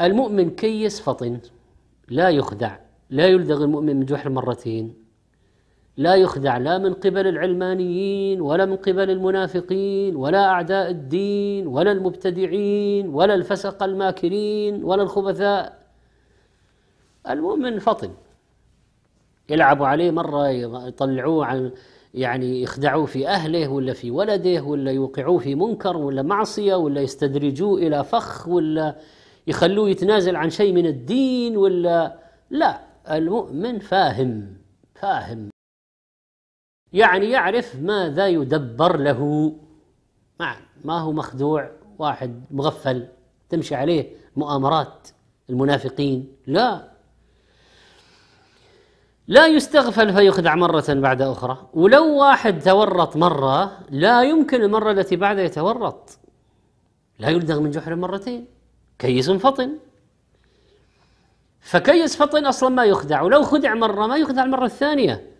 المؤمن كيس فطن لا يخدع، لا يلدغ المؤمن من جحر مرتين، لا يخدع لا من قبل العلمانيين ولا من قبل المنافقين ولا أعداء الدين ولا المبتدعين ولا الفسق الماكرين ولا الخبثاء. المؤمن فطن، يلعبوا عليه مرة يطلعوه عن يعني يخدعوه في أهله ولا في ولده ولا يوقعوه في منكر ولا معصية ولا يستدرجوه إلى فخ ولا يخلوه يتنازل عن شيء من الدين ولا لا. المؤمن فاهم يعني يعرف ماذا يدبر له، ما هو مخدوع واحد مغفل تمشي عليه مؤامرات المنافقين. لا يستغفل فيخدع مرة بعد أخرى، ولو واحد تورط مرة لا يمكن المرة التي بعدها يتورط، لا يلدغ من جحر مرتين، كيس فطن. فكيس فطن أصلا ما يخدع، ولو خدع مرة ما يخدع المرة الثانية.